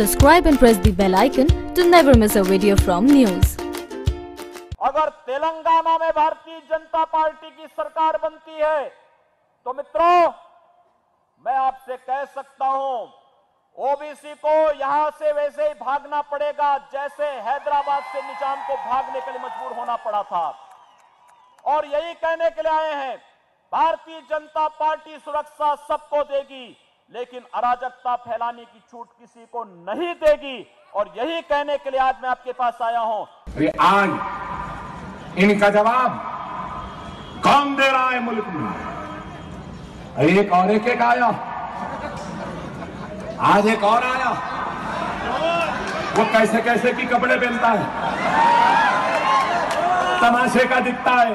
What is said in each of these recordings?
Subscribe and press the bell icon to never miss a video from news. अगर तेलंगाना में Bharatiya Janata party की सरकार बनती है तो मित्रों मैं आपसे कह सकता हूं ओबीसी को यहां से वैसे ही भागना पड़ेगा जैसे हैदराबाद से निजाम को भागने के लिए मजबूर होना पड़ा था। और यही कहने के लिए आए हैं भारतीय जनता पार्टी सुरक्षा सबको देगी लेकिन अराजकता फैलाने की छूट किसी को नहीं देगी। और यही कहने के लिए आज मैं आपके पास आया हूं। अरे आज इनका जवाब कौन दे रहा है मुल्क में? एक और आया, आज एक और आया, वो कैसे कैसे की कपड़े पहनता है, तमाशे का दिखता है,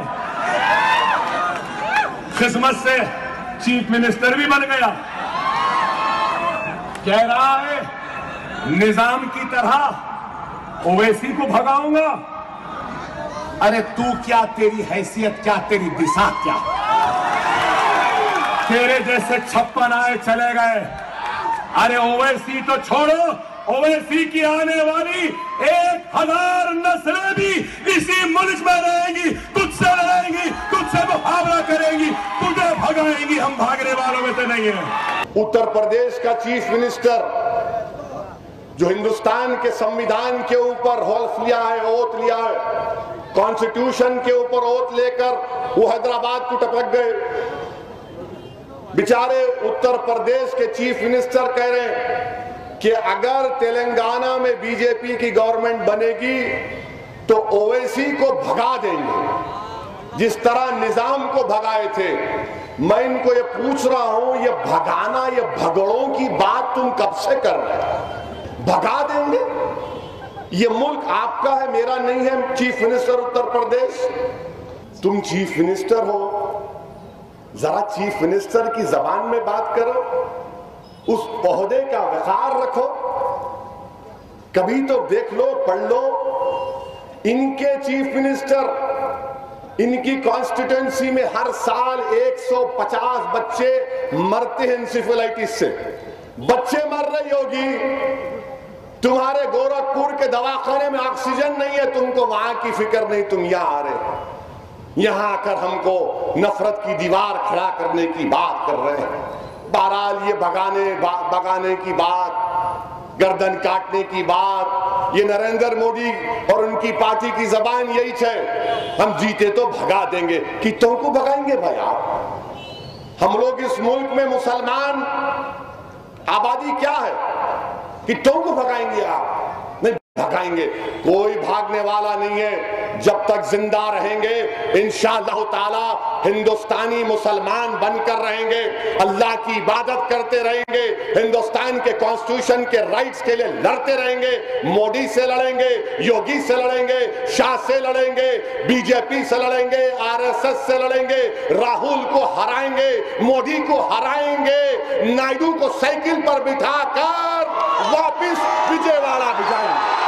किस्मत से चीफ मिनिस्टर भी बन गया, कह रहा है निजाम की तरह ओवैसी को भगाऊंगा। अरे तू क्या, तेरी हैसियत क्या, तेरी दिशा क्या? तेरे जैसे 56 आए चले गए। अरे ओवैसी तो छोड़ो, ओवैसी की आने वाली 1000 नस्लें भी इसी मुल्क में रहेंगी, तुझसे रहेंगी, तुझसे मुकाबला करेंगी, तुझे भगाएंगी। हम भागने वालों में तो नहीं है। उत्तर प्रदेश का चीफ मिनिस्टर जो हिंदुस्तान के संविधान के ऊपर हल्फ लिया है, ओथ लिया है, कॉन्स्टिट्यूशन के ऊपर ओथ लेकर वो हैदराबाद को टपक गए। बेचारे उत्तर प्रदेश के चीफ मिनिस्टर कह रहे हैं कि अगर तेलंगाना में बीजेपी की गवर्नमेंट बनेगी तो ओवैसी को भगा देंगे, जिस तरह निजाम को भगाए थे। मैं इनको ये पूछ रहा हूं, ये भगाना, ये भगड़ों की बात तुम कब से कर रहे हो? भगा देंगे? ये मुल्क आपका है, मेरा नहीं है। चीफ मिनिस्टर उत्तर प्रदेश, तुम चीफ मिनिस्टर हो, जरा चीफ मिनिस्टर की जबान में बात करो, उस ओहदे का वकार रखो। कभी तो देख लो, पढ़ लो, इनके चीफ मिनिस्टर, इनकी कॉन्स्टिट्यूएंसी में हर साल 150 बच्चे मरते हैं एंसेफेलाइटिस से। बच्चे मर रहे योगी, तुम्हारे गोरखपुर के दवाखाने में ऑक्सीजन नहीं है, तुमको वहां की फिक्र नहीं, तुम यहां आ रहे हो। यहां आकर हमको नफरत की दीवार खड़ा करने की बात कर रहे हैं। बहरहाल ये भगाने की बात, गर्दन काटने की बात, ये नरेंद्र मोदी और उनकी पार्टी की जबान यही है, हम जीते तो भगा देंगे। कि तुमको भगाएंगे भाई आप? हम लोग इस मुल्क में मुसलमान आबादी क्या है कि तुमको भगाएंगे आप? नहीं भगाएंगे, कोई भागने वाला नहीं है। जब तक जिंदा रहेंगे इंशाअल्लाह ताला हिंदुस्तानी मुसलमान बनकर रहेंगे, अल्लाह की इबादत करते रहेंगे, हिंदुस्तान के कॉन्स्टिट्यूशन के राइट्स के लिए लड़ते रहेंगे। मोदी से लड़ेंगे, योगी से लड़ेंगे, शाह से लड़ेंगे, बीजेपी से लड़ेंगे, आरएसएस से लड़ेंगे, राहुल को हराएंगे, मोदी को हराएंगे, नायडू को साइकिल पर बिठाकर वापिस विजयवाड़ा भिजाएंगे।